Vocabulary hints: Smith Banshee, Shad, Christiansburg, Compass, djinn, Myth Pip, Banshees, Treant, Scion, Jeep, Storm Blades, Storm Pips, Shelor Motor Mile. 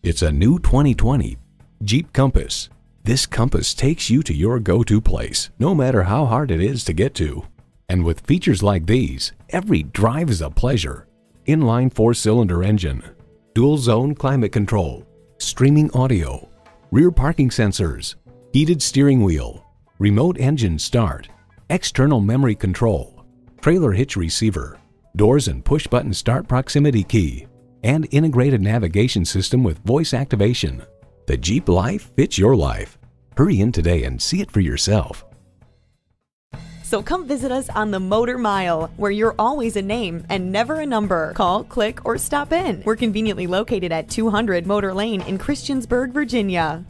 It's a new 2020 Jeep Compass. This Compass takes you to your go-to place, no matter how hard it is to get to. And with features like these, every drive is a pleasure. Inline 4-cylinder engine, dual-zone climate control, streaming audio, rear parking sensors, heated steering wheel, remote engine start, external memory control, trailer hitch receiver, doors and push-button start proximity key, and integrated navigation system with voice activation. The Jeep life fits your life. Hurry in today and see it for yourself. So come visit us on the Motor Mile, where you're always a name and never a number. Call, click, or stop in. We're conveniently located at 200 Motor Lane in Christiansburg, Virginia.